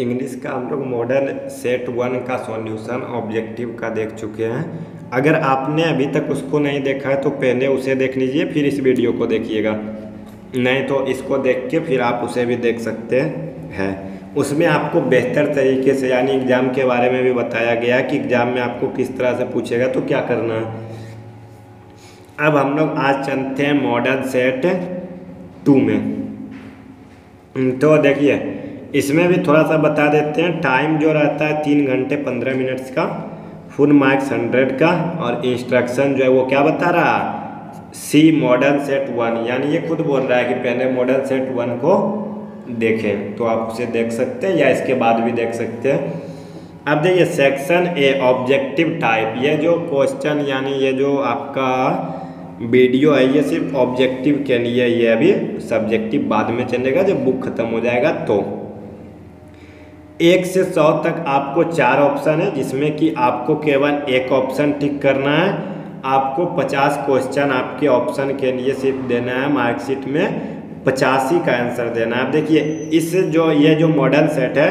English का हम लोग मॉडल सेट 1 का सॉल्यूशन ऑब्जेक्टिव का देख चुके हैं। अगर आपने अभी तक उसको नहीं देखा है तो पहले उसे देख लीजिए, फिर इस वीडियो को देखिएगा, नहीं तो इसको देख के फिर आप उसे भी देख सकते हैं। उसमें आपको बेहतर तरीके से यानी एग्ज़ाम के बारे में भी बताया गया कि एग्ज़ाम में आपको किस तरह से पूछेगा तो क्या करना है। अब हम लोग आज चलते हैं मॉडल सेट 2 में। तो देखिए इसमें भी थोड़ा सा बता देते हैं, टाइम जो रहता है 3 घंटे 15 मिनट्स का, फुल मार्क्स 100 का, और इंस्ट्रक्शन जो है वो क्या बता रहा है, सी मॉडल सेट 1। यानी ये खुद बोल रहा है कि पहले मॉडल सेट 1 को देखें, तो आप उसे देख सकते हैं या इसके बाद भी देख सकते हैं। अब देखिए सेक्शन ए ऑब्जेक्टिव टाइप, ये जो क्वेश्चन यानी ये जो आपका वीडियो है ये सिर्फ ऑब्जेक्टिव के लिए, ये अभी सब्जेक्टिव बाद में चलेगा जब बुक खत्म हो जाएगा। तो 1 से 100 तक आपको 4 ऑप्शन है, जिसमें कि आपको केवल एक ऑप्शन टिक करना है। आपको 50 क्वेश्चन आपके ऑप्शन के लिए सिर्फ देना है, मार्कशीट में 85 का आंसर देना है। आप देखिए इस जो ये जो मॉडल सेट है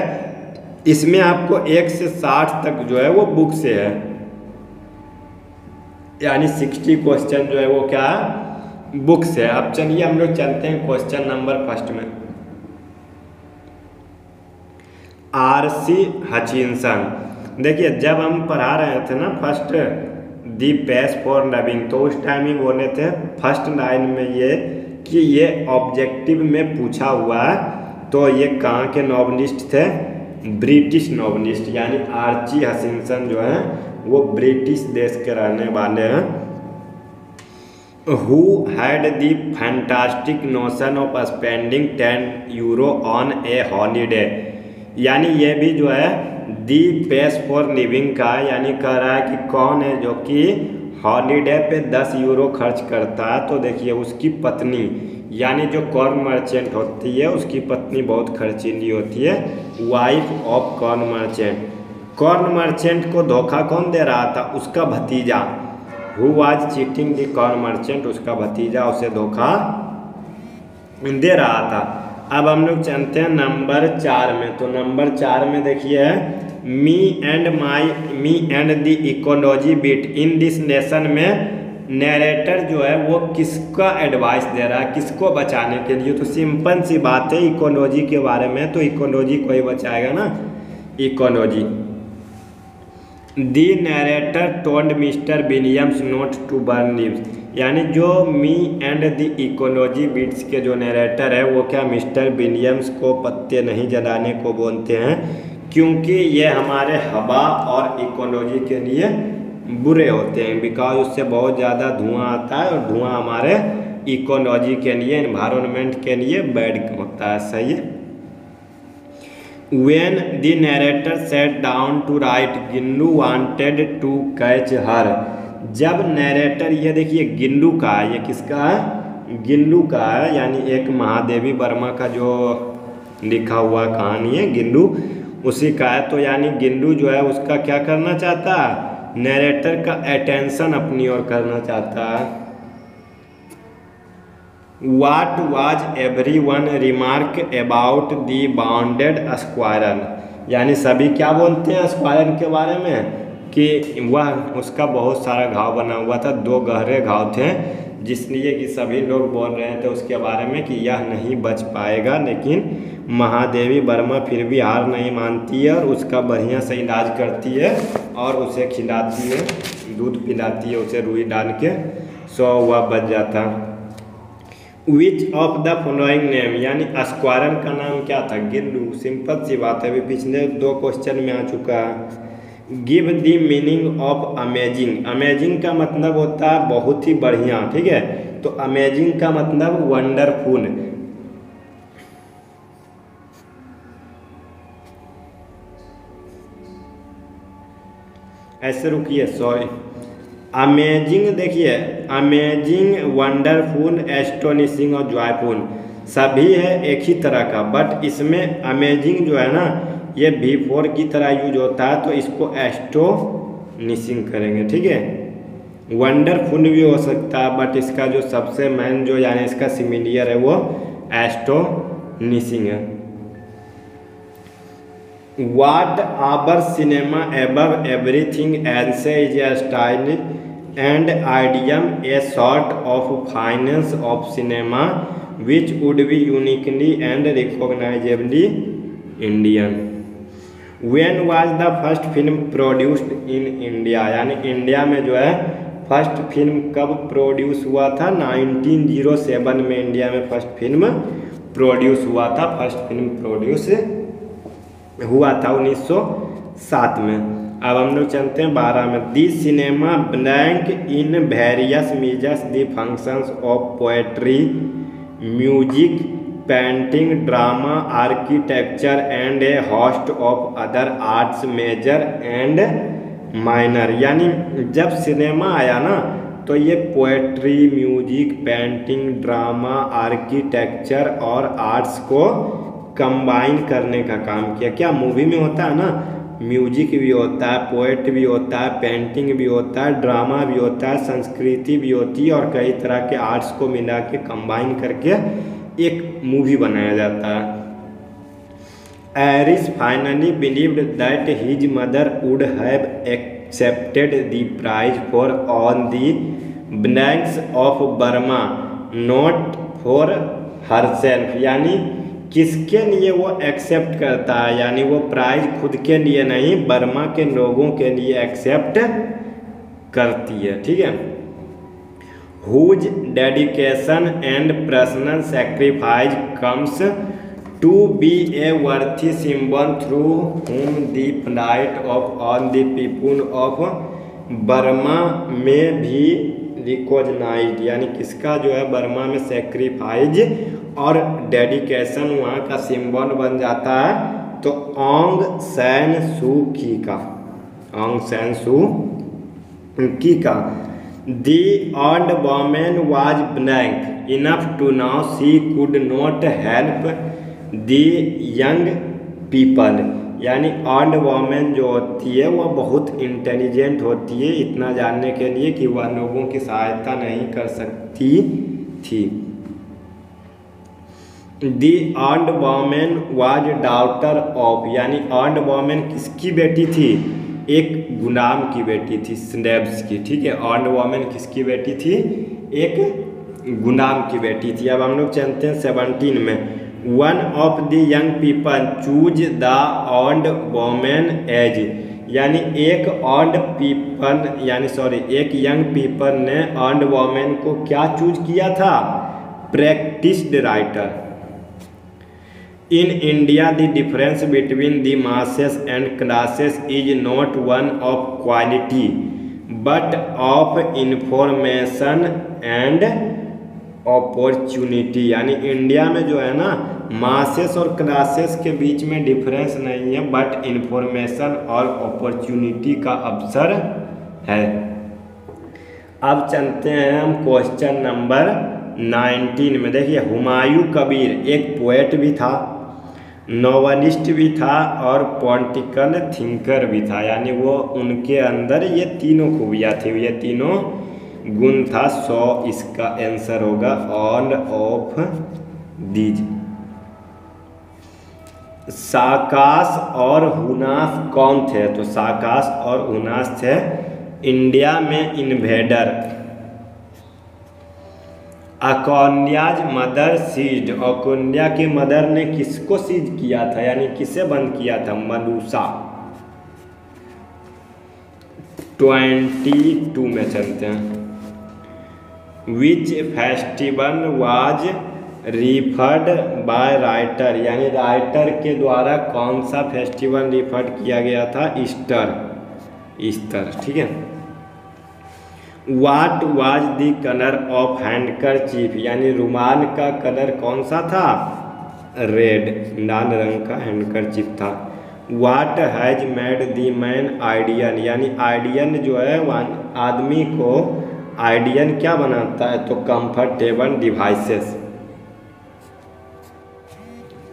इसमें आपको 1 से 60 तक जो है वो बुक से है, यानी 60 क्वेश्चन जो है वो क्या बुक से है। अब चलिए हम लोग चलते हैं क्वेश्चन नंबर 1 में। आरसी हचिनसन, देखिए जब हम पढ़ा रहे थे ना first the pace for loving, तो उस टाइम ही बोले थे फर्स्ट लाइन में ये कि ये ऑब्जेक्टिव में पूछा हुआ है। तो ये कहाँ के नॉवलिस्ट थे, ब्रिटिश नॉवलिस्ट, यानी आरसी हचिनसन जो हैं वो ब्रिटिश देश के रहने वाले हैं। Who had the fantastic notion of spending 10 euro on a holiday, यानी ये भी जो है दी पेस फॉर लिविंग का, यानी कह रहा है कि कौन है जो कि हॉलीडे पे 10 यूरो खर्च करता है। तो देखिए उसकी पत्नी, यानी जो कॉर्न मर्चेंट होती है उसकी पत्नी बहुत खर्चीली होती है, wife of corn merchant. Corn merchant को धोखा कौन दे रहा था, उसका भतीजा, who was cheating the corn merchant, उसका भतीजा उसे धोखा दे रहा था। अब हम लोग चलते हैं नंबर 4 में। तो नंबर 4 में देखिए me and the ecology beat, in this lesson में नरेटर जो है वो किसका एडवाइस दे रहा है, किसको बचाने के लिए। तो सिंपल सी बात है, इकोलॉजी के बारे में, तो इकोलॉजी को ही बचाएगा ना, ecology. The narrator told mister Williams not to burn leaves, यानी जो me and the ecology beats के जो नरेटर है वो क्या मिस्टर विलियम्स को पत्ते नहीं जलाने को बोलते हैं, क्योंकि ये हमारे हवा और इकोलॉजी के लिए बुरे होते हैं, बिकॉज उससे बहुत ज़्यादा धुआं आता है और धुआं हमारे इकोलॉजी के लिए, एनवायरनमेंट के लिए बैड होता है। सही है। When the narrator sat down to write, Ginnu wanted to catch her, जब नरेटर, ये देखिए गिल्लू का है, ये किसका है, गिल्लू का है, यानी एक महादेवी वर्मा का जो लिखा हुआ कहानी है गिल्लू, उसी का है। तो यानी गिल्लू जो है उसका क्या करना चाहता है, नरेटर का अटेंशन अपनी ओर करना चाहता है। What was everyone remark about the bounded squirrel, यानी सभी क्या बोलते हैं स्क्वायरन के बारे में कि वह उसका बहुत सारा घाव बना हुआ था, 2 गहरे घाव थे, जिसलिए कि सभी लोग बोल रहे थे उसके बारे में कि यह नहीं बच पाएगा। लेकिन महादेवी वर्मा फिर भी हार नहीं मानती है और उसका बढ़िया से इलाज करती है और उसे खिलाती है, दूध पिलाती है उसे रुई डाल के, सो वह बच जाता। Which of the following name, यानी स्क्वायरन का नाम क्या था, गिल्लू। सिंपल सी बात है, अभी पिछले 2 क्वेश्चन में आ चुका है। Give the meaning of amazing, amazing का मतलब होता है बहुत ही बढ़िया, ठीक है, तो अमेजिंग का मतलब वंडरफुल। ऐसे रुकिए, सॉरी, अमेजिंग, देखिए अमेजिंग, वंडरफुल, एस्टोनिशिंग और जॉयफुल सभी है एक ही तरह का, बट इसमें अमेजिंग जो है ना ये V4 की तरह यूज होता है, तो इसको एस्टोनिशिंग करेंगे, ठीक है। वंडरफुल भी हो सकता है, बट इसका जो सबसे मेन जो यानी इसका सिमिलियर है वो एस्टोनिशिंग है। What our cinema above everything else is a style and idiom, a sort of finance of cinema which would be uniquely and recognizably Indian. When was the first film produced in India? यानी India में जो है first film कब produce हुआ था? 1907 में India में first film produce हुआ था। फर्स्ट फिल्म प्रोड्यूस हुआ था 1907 में। अब हम लोग चलते हैं 12 में। The cinema blank in various measures the functions of poetry, music, painting, drama, architecture and a host of other arts major and minor. यानी जब सिनेमा आया ना तो ये poetry, music, painting, drama, architecture और आर्ट्स को कंबाइन करने का काम किया। क्या मूवी में होता है ना, म्यूजिक भी होता है, पोएट भी होता है, पेंटिंग भी होता है, ड्रामा भी होता है, संस्कृति भी होती है और कई तरह के आर्ट्स को मिला के कंबाइन करके एक मूवी बनाया जाता है। Aris finally believed that his mother would have accepted the prize for on the blanks of Burma not for herself. यानी किसके लिए वो एक्सेप्ट करता है, यानी वो प्राइज खुद के लिए नहीं बर्मा के लोगों के लिए एक्सेप्ट करती है। ठीक है। Whose dedication and personal sacrifice comes to be a worthy symbol through whom the flight of on the people of Burma में भी रिकॉग्नाइज। यानी किसका जो है बर्मा में सेक्रीफाइज और डेडिकेशन वहाँ का सिंबल बन जाता है, तो ऑंग सैन सू की का, ऑंग सैन सू की का the old women was blank enough to now she could not help the young people. यानी ओल्ड वॉमेन जो होती है वह बहुत इंटेलिजेंट होती है, इतना जानने के लिए कि वह लोगों की सहायता नहीं कर सकती थी। The old women was daughter of, यानी ओल्ड वॉमेन किसकी बेटी थी? एक गुलाम की बेटी थी, स्लेव्स की। ठीक है। ओल्ड वॉमेन किसकी बेटी थी? एक गुलाम की बेटी थी। अब हम लोग चलते हैं 17 में। One of the young people choose the old women as, यानी एक ओल्ड पीपल यानी सॉरी एक यंग पीपल ने ओल्ड वोमेन को क्या चूज किया था? Practised writer. In India the difference between the masses and classes is not one of quality but of information and opportunity. यानी इंडिया में जो है ना मासेस और क्लासेस के बीच में डिफरेंस नहीं है बट इंफॉर्मेशन और अपॉर्चुनिटी का अवसर है। अब चलते हैं हम क्वेश्चन नंबर 19 में। देखिए, हुमायूं कबीर एक पोएट भी था, नॉवेलिस्ट भी था और पॉलिटिकल थिंकर भी था। यानी वो उनके अंदर ये तीनों खूबियाँ थी, ये तीनों गुण था। 100 इसका आंसर होगा ऑल ऑफ दीज। साकास और हुनास कौन थे? तो साकास और हुनास थे इंडिया में इन्वेडर। अकोल्याज मदर सीज, अकोल्या के मदर ने किसको सीज किया था, यानी किसे बंद किया था? मलूसा। 22 में चलते हैं। Which festival was referred by writer, यानी राइटर के द्वारा कौन सा फेस्टिवल रिफर्ड किया गया था? ईस्टर। ईस्टर। ठीक है। What was the colour of handkerchief, यानी रुमाल का कलर कौन सा था? रेड, लाल रंग का हैंडकरचीफ था। What has made the man ideal, यानी आइडियल जो है आदमी को आइडियन क्या बनाता है? तो कंफर्टेबल डिवाइसेस।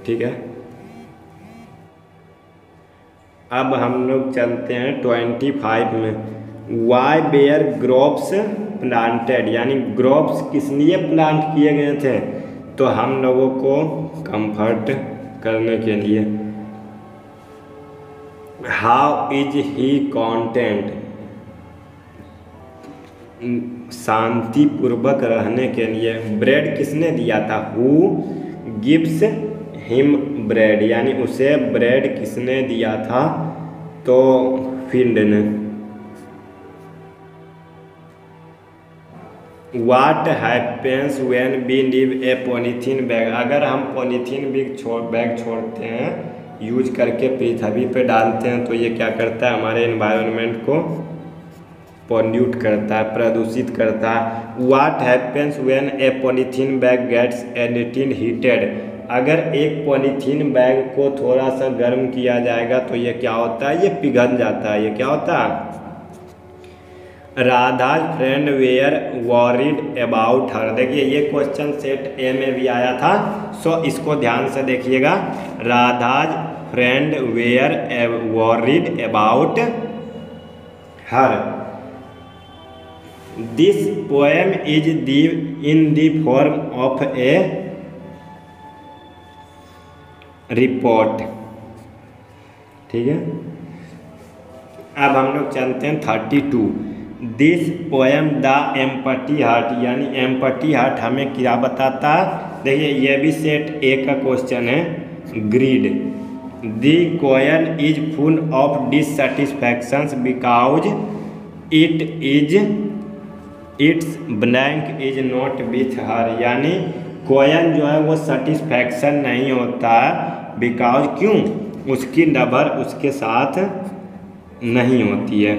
ठीक है। अब हम लोग चलते हैं 25 में। वाई बेयर ग्रोप्स प्लांटेड, यानी ग्रोप्स किस लिए प्लांट किए गए थे? तो हम लोगों को कंफर्ट करने के लिए। हाउ इज ही कॉन्टेंट, शांतिपूर्वक रहने के लिए। ब्रेड किसने दिया था, हु गिव्स हिम ब्रेड, यानी उसे ब्रेड किसने दिया था, तो फील्ड ने। What happens when we leave a polythene bag, अगर हम पॉलीथीन बैग छोड़ते हैं, यूज करके पृथ्वी पे डालते हैं, तो ये क्या करता है, हमारे इन्वायरमेंट को पॉल्यूट करता है, प्रदूषित करता है। What happens when a polythene bag gets a little heated, अगर एक पॉलीथीन बैग को थोड़ा सा गर्म किया जाएगा तो ये क्या होता है, ये पिघल जाता है। ये क्या होता है। Radha friend were worried about her, देखिए ये क्वेश्चन सेट ए में भी आया था, सो इसको ध्यान से देखिएगा। Radha's friend were worried about her, this poem is the in the form of a report, ठीक है। अब हम लोग चलते हैं 32, this poem the empty heart, यानी एम्पटी हार्ट हमें क्या बताता है, देखिए ये भी सेट ए का क्वेश्चन है। Greed, the coin is full of dissatisfactions because it is it's blank is not with her, यानी कोयन जो है वो सेटिस्फैक्शन नहीं होता बिकॉज, क्यों, उसकी लवर उसके साथ नहीं होती है।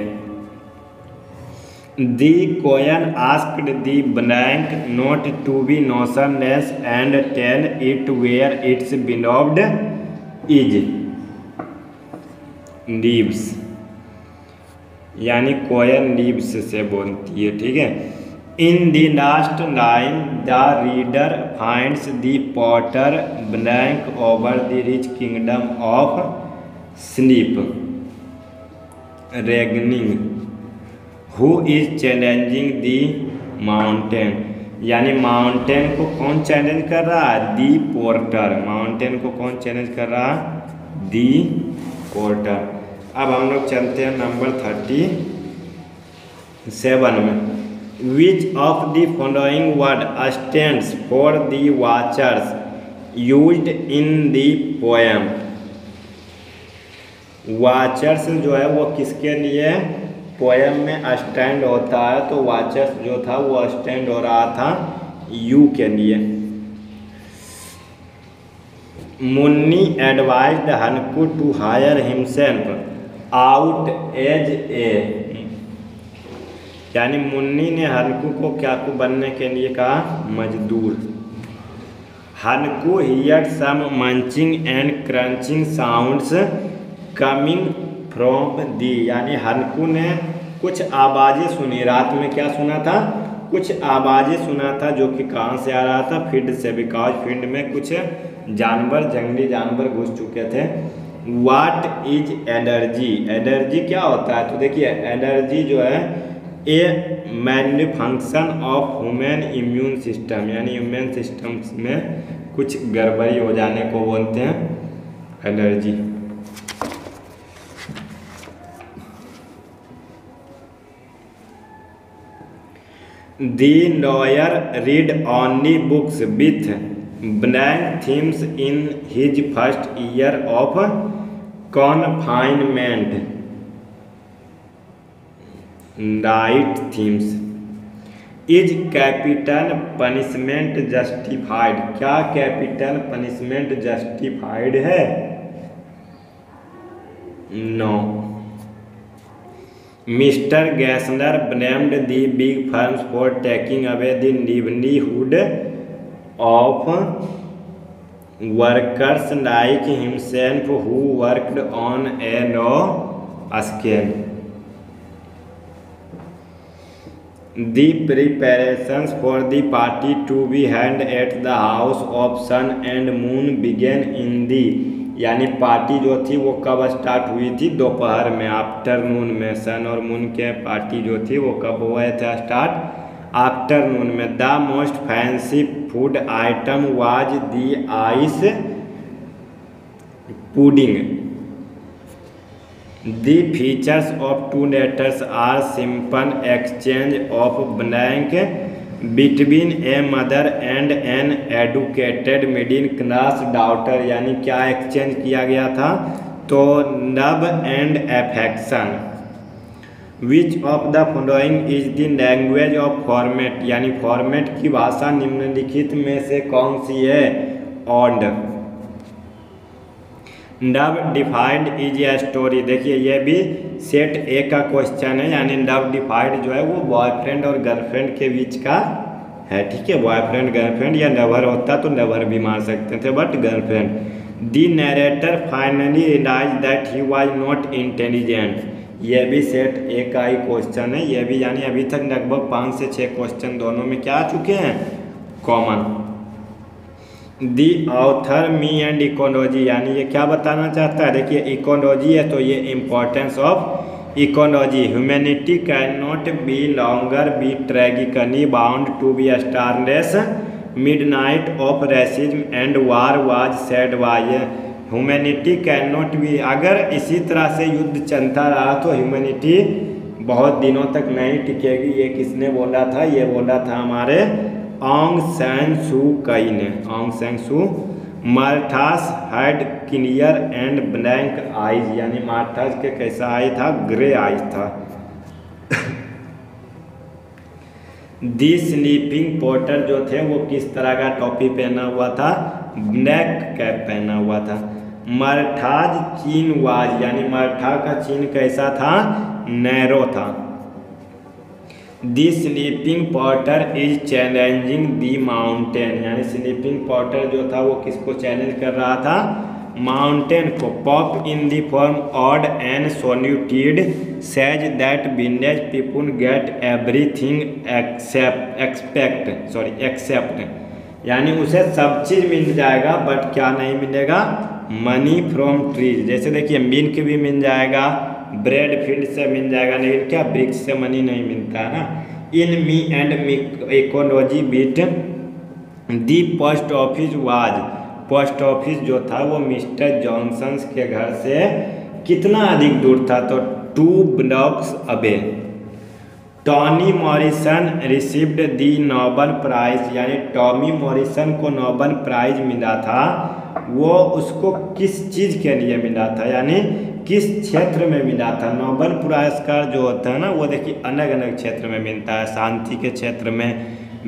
The Koyan asked the blank not to be notionless and tell it where its beloved is lives, यानी कोयन lives से बोलती है, ठीक है। In the last line the reader finds the potter blank over the rich kingdom of sleep reigning who is challenging the mountain, यानी mountain को कौन चैलेंज कर रहा है, दी पोर्टर, माउंटेन को कौन चैलेंज कर रहा है, दी पोर्टर। अब हम लोग चलते हैं नंबर 37 में। Which of the following word stands for the watchers used in the poem, watchers जो है वो किसके लिए पोएम में स्टैंड होता है, तो वाचर्स जो था वो स्टैंड हो रहा था यू के लिए। Munni advised Hanku to hire himself out as a, यानी मुन्नी ने हनकू को क्या को बनने के लिए कहा, मजदूर। Hanku hear some munching and crunching sounds coming from the, यानी हनकू ने कुछ आवाज़ें सुनी, रात में क्या सुना था, कुछ आवाज़ें सुना था, जो कि कहाँ से आ रहा था, फील्ड से, बिकॉज फील्ड में कुछ जानवर, जंगली जानवर घुस चुके थे। वाट इज एनर्जी, एनर्जी क्या होता है, तो देखिए एनर्जी जो है a manufacture of human immune system, यानी ह्यूमन सिस्टम में कुछ गड़बड़ी हो जाने को बोलते हैं energy. The lawyer read only books with blank themes in his first year of confinement. Light themes. Is capital punishment justified? क्या capital punishment justified है? No. Mister गैसनर blamed the big firms for taking away the livelihood of workers like himself who worked on a low scale. The preparations for the party to be held at the house of sun and moon began in the, यानी party जो थी वो कब start हुई थी, दोपहर में, afternoon में। सन और मून के पार्टी जो थी वो कब हुआ था स्टार्ट, आफ्टरनून में। The most fancy food item was the ice pudding, The features of two letters are simple exchange of blank between a mother and an educated middle class daughter। यानी क्या exchange किया गया था? तो love and affection। Which of the following is the language of format? यानी format की भाषा निम्नलिखित में से कौन सी है? And love defined is a story. देखिए ये भी सेट ए का क्वेश्चन है, यानी लव डिफाइंड जो है वो बॉयफ्रेंड और गर्लफ्रेंड के बीच का है। ठीक है, बॉयफ्रेंड गर्लफ्रेंड या लवर होता तो लवर भी मार सकते थे, but girlfriend. The narrator finally realise that he was not intelligent. ये भी सेट ए का ही क्वेश्चन है। ये भी यानी अभी तक लगभग 5 से 6 क्वेश्चन दोनों में क्या आ चुके हैं? Common. The author me and ecology, यानी ये क्या बताना चाहता है? देखिए इकोलॉजी है तो ये importance of ecology. Humanity can not be longer be tragically bound to be starless midnight of racism and war was said by. Humanity can not be, अगर इसी तरह से युद्ध चलता रहा तो ह्यूमैनिटी बहुत दिनों तक नहीं टिकेगी। ये किसने बोला था? ये बोला था हमारे आंग सैन सू कई ने। Aung San Suu. Martha's had clear and blank eyes, यानी मार्थास के कैसा आई था? ग्रे आइज था। दी स्लीपिंग पोर्टर जो थे वो किस तरह का टॉपी पहना हुआ था? ब्लैक कैप पहना हुआ था। मार्थाज चीन वाज, यानी मार्था का चीन कैसा था? नैरो था। The sleeping potter is challenging the mountain, यानी स्लीपिंग पॉटर जो था वो किसको चैलेंज कर रहा था? माउंटेन को। Pop in the form odd and solitude says that village people get everything except, यानी उसे सब चीज़ मिल जाएगा बट क्या नहीं मिलेगा? Money from trees. जैसे देखिए मिल्क भी मिल जाएगा, ब्रेड फील्ड से मिल जाएगा, लेकिन क्या ब्रिक्स से मनी नहीं मिलता है ना। In me and ecology beat the post office was. Post office जो था वो मिस्टर जॉनसन्स के घर से कितना अधिक दूर था? तो 2 blocks away. Tommy Morrison received the Nobel prize, यानी टॉमी मॉरिसन को नोबेल प्राइज मिला था। वो उसको किस चीज़ के लिए मिला था? यानी किस क्षेत्र में मिला था? नोबेल पुरस्कार जो होता है ना वो देखिए अलग अलग क्षेत्र में मिलता है। शांति के क्षेत्र में,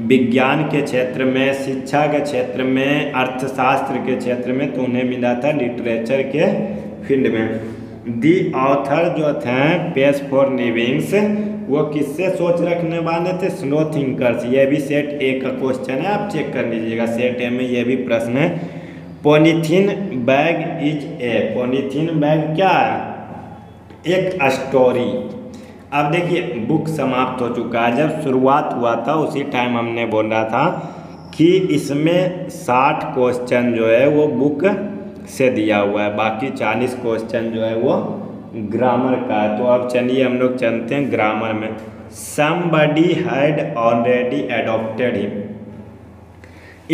विज्ञान के क्षेत्र में, शिक्षा के क्षेत्र में, अर्थशास्त्र के क्षेत्र में, तो उन्हें मिला था लिटरेचर के फील्ड में। दी ऑथर जो थे पेस फॉर लिविंग्स, वो किससे सोच रखने वाले थे? Slow thinkers. ये भी सेट ए का क्वेश्चन है, आप चेक कर लीजिएगा। सेट ए में ये भी प्रश्न है। Polythene bag is a, polythene bag क्या है? एक स्टोरी। अब देखिए बुक समाप्त हो चुका है। जब शुरुआत हुआ था उसी टाइम हमने बोला था कि इसमें 60 क्वेश्चन जो है वो बुक से दिया हुआ है, बाकी 40 क्वेश्चन जो है वो ग्रामर का है। तो अब चलिए हम लोग चलते हैं ग्रामर में। Somebody had already adopted him,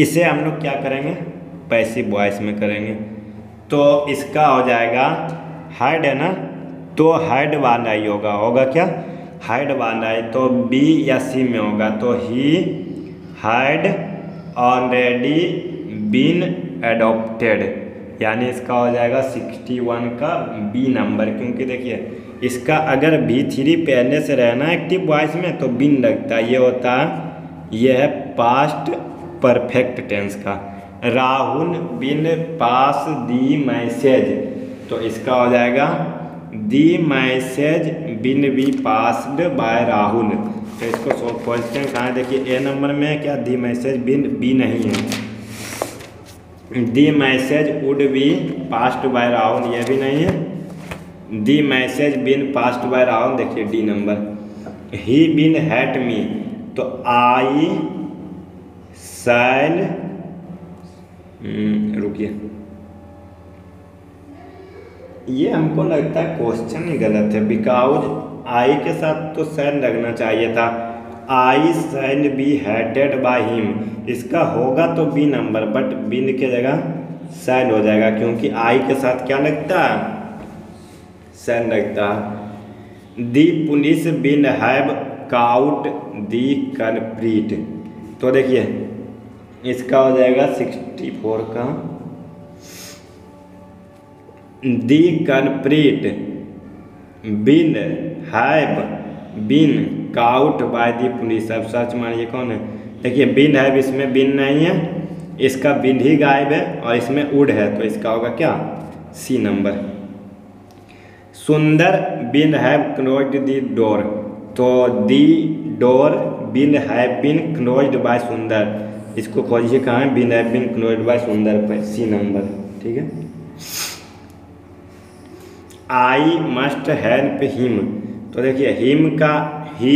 इसे हम लोग क्या करेंगे? पैसिव वॉइस में करेंगे। तो इसका हो जाएगा हैड है ना, तो हैड वाला ही होगा। होगा क्या? हैड वाला ही, तो बी या सी में होगा। तो he had already been adopted, यानी इसका हो जाएगा 61 का बी नंबर। क्योंकि देखिए इसका अगर V3 पहले से रहना एक्टिव वॉइस में तो बीन लगता है। ये होता है, ये है पास्ट परफेक्ट टेंस का। राहुल बिन पास दी मैसेज, तो इसका हो जाएगा the message been be passed by Rahul. तो इसको सॉल्व करते हैं। कहाँ? देखिए ए नंबर में क्या? दी मैसेज बिन बी नहीं है। The message would be passed by Rahul, ये भी नहीं है। The message been passed by Rahul, देखिए D number. He been hate me, तो आई सैल, रुकिए ये हमको लगता है क्वेश्चन ही गलत है। बिकॉज आई के साथ तो सैन लगना चाहिए था। I shall be hated by him, इसका होगा तो बी नंबर, बट बिन के जगह सैन हो जाएगा क्योंकि आई के साथ क्या लगता है? संलग्नता। The police been have caught the culprit. तो देखिए इसका हो जाएगा 64 का the culprit been have been caught by the police. अब सर्च मारिए कौन है, देखिए बिन हैव, इसमें बिन नहीं है, इसका बिन ही गायब है और इसमें उड है, तो इसका होगा क्या C number. Sundar been have closed the door. तो the door been have been closed by Sundar, इसको खोजिए कहाँ है, been have been closed by Sundar पर, सी नंबर। ठीक है, आई मस्ट हेल्प हिम। तो देखिए हिम का he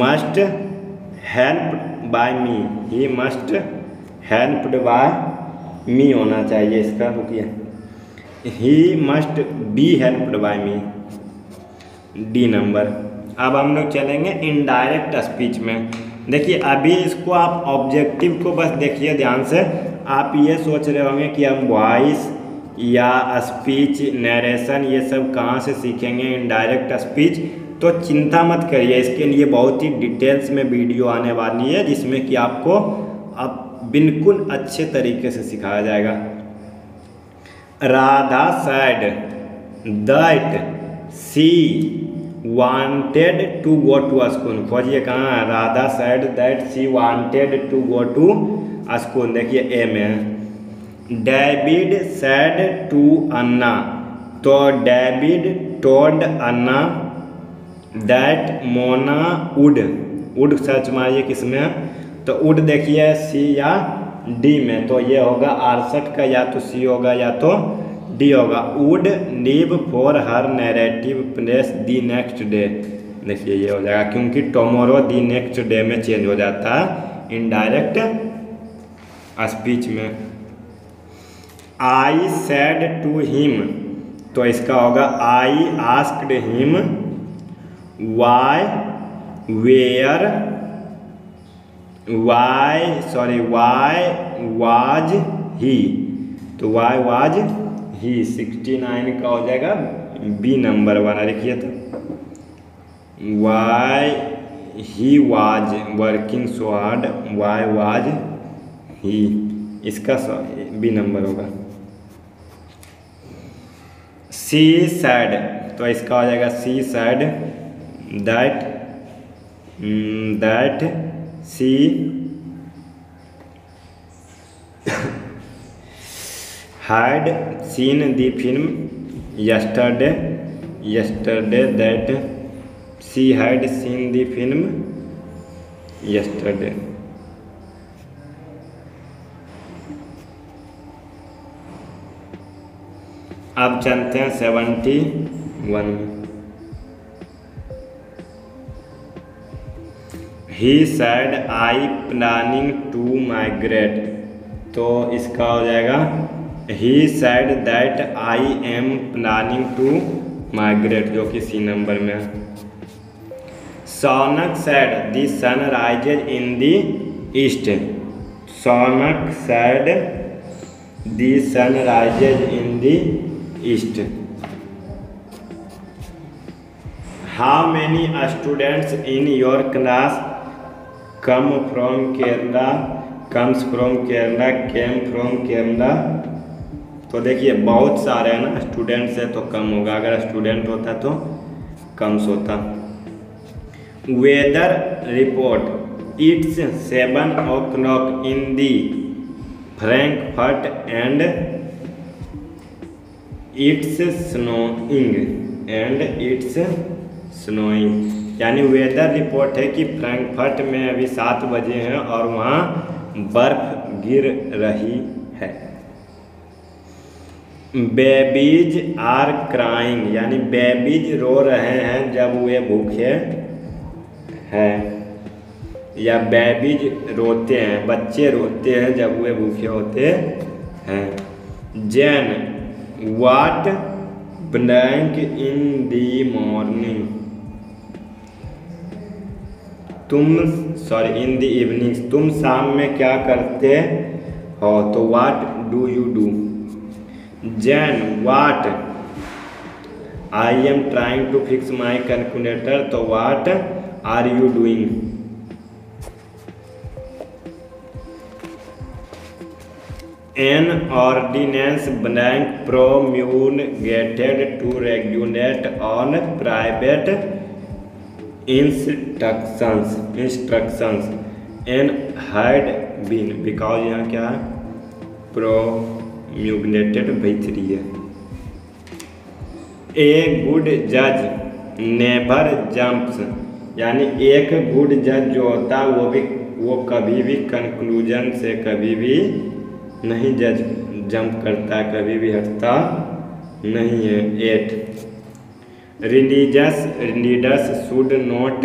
must help by me, he must helped by me होना चाहिए इसका, रुकिए he must be helped by me, D number. अब हम लोग चलेंगे इनडायरेक्ट स्पीच में। देखिए अभी इसको आप ऑब्जेक्टिव को बस देखिए ध्यान से, आप ये सोच रहे होंगे कि हम वॉइस या स्पीच नरेशन ये सब कहाँ से सीखेंगे इनडायरेक्ट स्पीच, तो चिंता मत करिए, इसके लिए बहुत ही डिटेल्स में वीडियो आने वाली है जिसमें कि आपको आप बिल्कुल अच्छे तरीके से सिखाया जाएगा। Radha said that she wanted to go to school. खोजिए कहाँ, Radha said that she wanted to go to school, देखिए ए में। David said to Anna. तो David told Anna that Mona would. Would search मारिए किसमें, तो वुड देखिए सी या डी में, तो ये होगा 68 का या तो सी होगा या तो डी होगा। Would leave for her narrative place the next day, देखिए ये हो जाएगा क्योंकि टमोरो दी नेक्स्ट डे में चेंज हो जाता है इनडायरेक्ट स्पीच में। आई सेड टू हिम, तो इसका होगा I asked him why was he, तो वाई वाज ही 69 का हो जाएगा बी नंबर वाला। लिखिए तो why he was working so hard, why was he, इसका बी नंबर होगा। सी सैड, तो इसका हो जाएगा she said that she had seen the film yesterday that she had seen the film yesterday. अब चलते हैं 71 में। He said I planning to migrate, तो इसका हो जाएगा He said that I am planning to migrate, जो कि सी नंबर में। Sonak said the sun rises in the east. Sonak said the sun rises in the east. How many students in your class came from Kerala? तो देखिए बहुत सारे हैं ना, students है तो कम होगा, अगर स्टूडेंट होता तो कम होता। Weather report it's 7 o'clock in the Frankfurt and it's snowing यानी वेदर रिपोर्ट है कि फ्रैंकफर्ट में अभी 7 बजे हैं और वहाँ बर्फ गिर रही है। बेबीज आर क्राइंग, यानी बेबीज रो रहे हैं जब वे भूखे हैं, या बेबीज रोते हैं, बच्चे रोते हैं जब वे भूखे होते हैं। Jane what blank in the morning in the evening, तुम शाम में क्या करते हो, तो what do you do. Jane what I am trying to fix my calculator. तो what are you doing? An ordinance blank promulgated to regulate on private instructions and had been because यहाँ क्या promulgated भीतरी है। A good जज never jumps यानी एक good जज जो होता है वो कभी भी कंक्लूजन से कभी भी नहीं जज जंप करता कभी भी हटता नहीं है। 8 religious leaders should not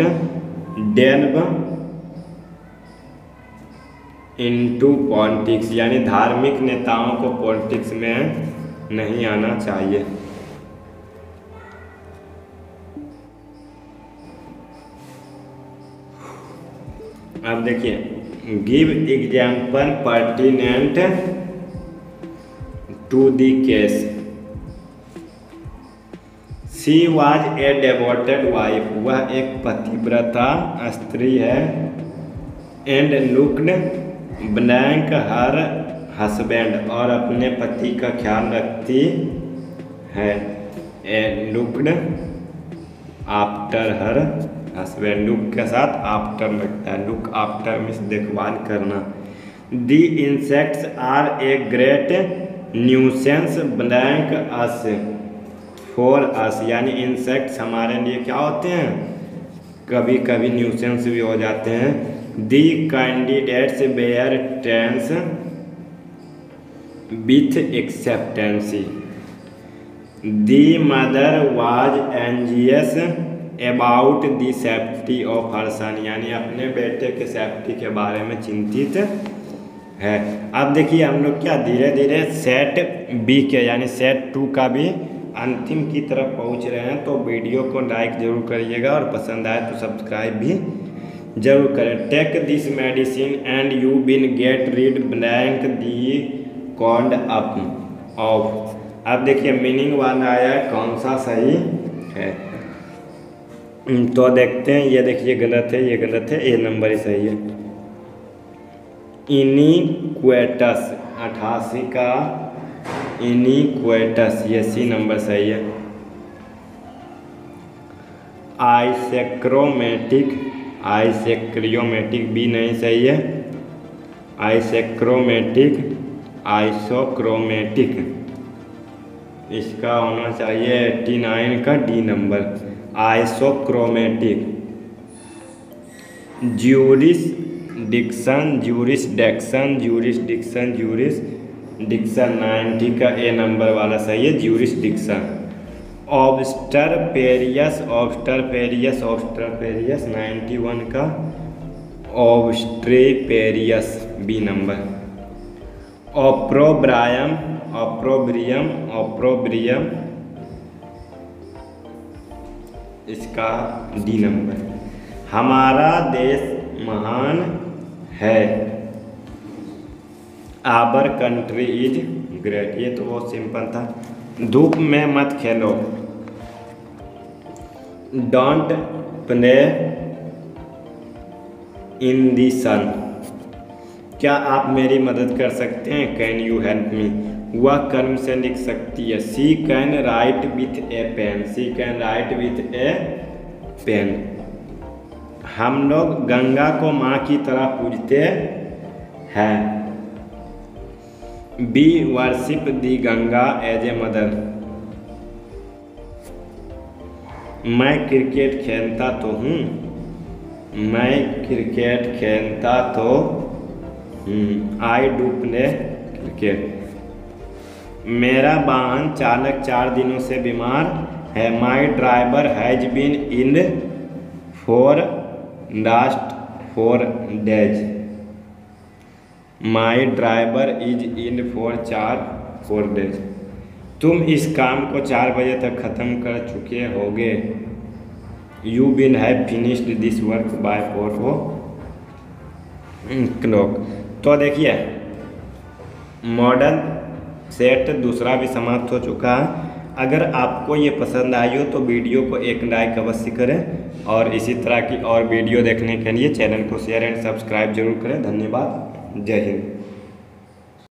delve into politics यानी धार्मिक नेताओं को पॉलिटिक्स में नहीं आना चाहिए। अब देखिए give example pertinent to the case. She was a devoted wife वह एक पतिव्रता स्त्री है। And looked blank her husband और अपने पति का ख्याल रखती है। A looked after her husband look के साथ आफ्टर लगता है। लुक आफ्टर मीन्स देखभाल करना। The insects are a great nuisance blank us for us यानी इंसेक्ट्स हमारे लिए क्या होते हैं कभी कभी न्यूसेंस भी हो जाते हैं। The candidates were tense with expectancy. The mother was anxious about the safety of her son यानी अपने बेटे के सेफ्टी के बारे में चिंतित है। अब देखिए हम लोग क्या धीरे धीरे सेट बी के यानी सेट 2 का भी अंतिम की तरफ पहुंच रहे हैं। तो वीडियो को लाइक ज़रूर करिएगा और पसंद आए तो सब्सक्राइब भी जरूर करें। Take this medicine and you will get rid blank the cold up of. अब देखिए मीनिंग वाला आया कौन सा सही है तो देखते हैं। ये देखिए गलत है ये गलत है ये नंबर ही सही है। इनिक्वेटस 88 का इनिक्वेटस ये सी नंबर सही है। आइसोक्रोमेटिक बी नहीं सही है। आइसोक्रोमेटिक इसका होना चाहिए 89 का डी नंबर आइसोक्रोमेटिक। ज्यूरिसडिक्शन 90 का ए नंबर वाला सही है ज्यूरिसडिक्शन। ऑब्स्ट्रेपेरियस 91 का ऑब्स्ट्रेपेरियस बी नंबर। ऑप्रोब्रियम इसका डी नंबर। हमारा देश महान है आवर कंट्री इज ग्रेट ये तो बहुत सिंपल था। धूप में मत खेलो don't play in the sun. क्या आप मेरी मदद कर सकते हैं कैन यू हेल्प मी वह कर्म से लिख सकती है। She can write with a pen हम लोग गंगा को माँ की तरह पूजते हैं। We worship the Ganga as a mother. मैं क्रिकेट खेलता तो आई डू प्ले क्रिकेट। मेरा वाहन चालक 4 दिनों से बीमार है। My driver has been ill for last 4 days. My driver is ill for 4 days. तुम इस काम को 4 बजे तक ख़त्म कर चुके होगे। You will have finished this work by 4 o'clock। तो देखिए मॉडल सेट दूसरा भी समाप्त हो चुका है। अगर आपको ये पसंद आई हो तो वीडियो को एक लाइक अवश्य करें और इसी तरह की और वीडियो देखने के लिए चैनल को शेयर एंड सब्सक्राइब जरूर करें। धन्यवाद, जय हिंद।